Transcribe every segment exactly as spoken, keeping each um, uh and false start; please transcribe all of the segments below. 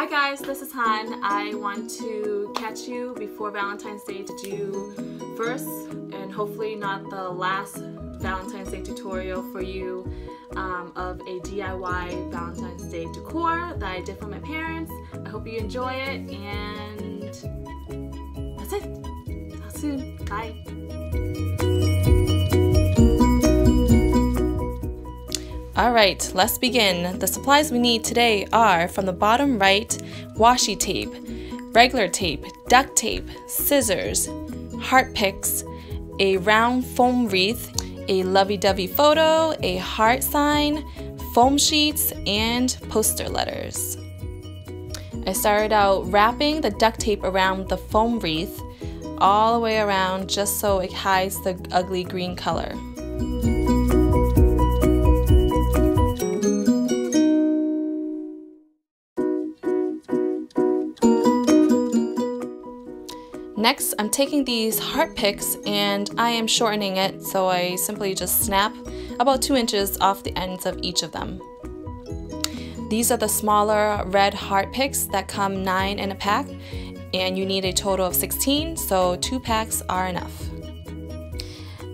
Hi guys, this is Han. I want to catch you before Valentine's Day to do first and hopefully not the last Valentine's Day tutorial for you um, of a D I Y Valentine's Day decor that I did for my parents. I hope you enjoy it, and that's it. Talk soon. Bye. Alright, let's begin. The supplies we need today are, from the bottom right, washi tape, regular tape, duct tape, scissors, heart picks, a round foam wreath, a lovey-dovey photo, a heart sign, foam sheets, and poster letters. I started out wrapping the duct tape around the foam wreath all the way around just so it hides the ugly green color. Next, I'm taking these heart picks and I am shortening it, so I simply just snap about two inches off the ends of each of them. These are the smaller red heart picks that come nine in a pack, and you need a total of sixteen, so two packs are enough.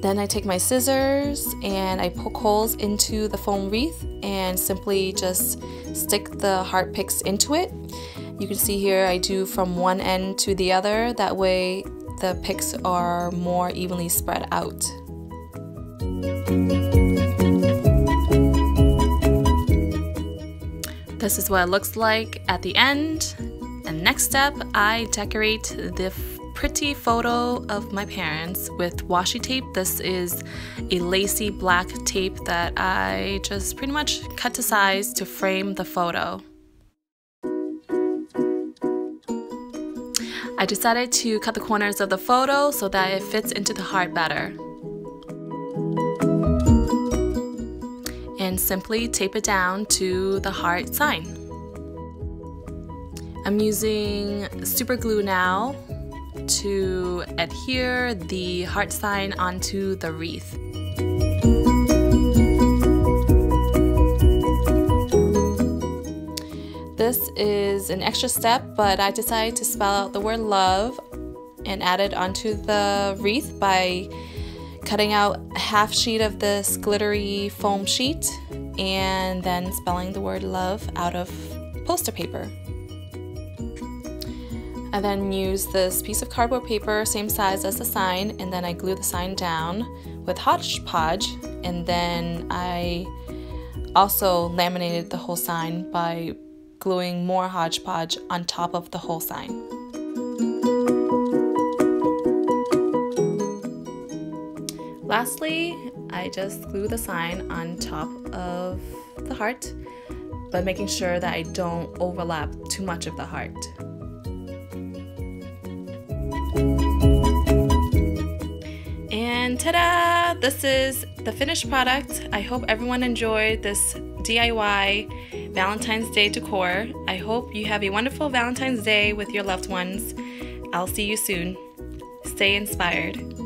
Then I take my scissors and I poke holes into the foam wreath and simply just stick the heart picks into it. You can see here I do from one end to the other, that way the picks are more evenly spread out. This is what it looks like at the end, and next step I decorate the pretty photo of my parents with washi tape. This is a lacy black tape that I just pretty much cut to size to frame the photo. I decided to cut the corners of the photo so that it fits into the heart better. And simply tape it down to the heart sign. I'm using super glue now to adhere the heart sign onto the wreath. This is an extra step, but I decided to spell out the word love and add it onto the wreath by cutting out a half sheet of this glittery foam sheet and then spelling the word love out of poster paper. I then use this piece of cardboard paper, same size as the sign, and then I glue the sign down with Hodgepodge, and then I also laminated the whole sign by gluing more Hodgepodge on top of the whole sign. Lastly, I just glue the sign on top of the heart, but making sure that I don't overlap too much of the heart. And ta-da! This is the finished product. I hope everyone enjoyed this D I Y Valentine's Day decor. I hope you have a wonderful Valentine's Day with your loved ones. I'll see you soon. Stay inspired.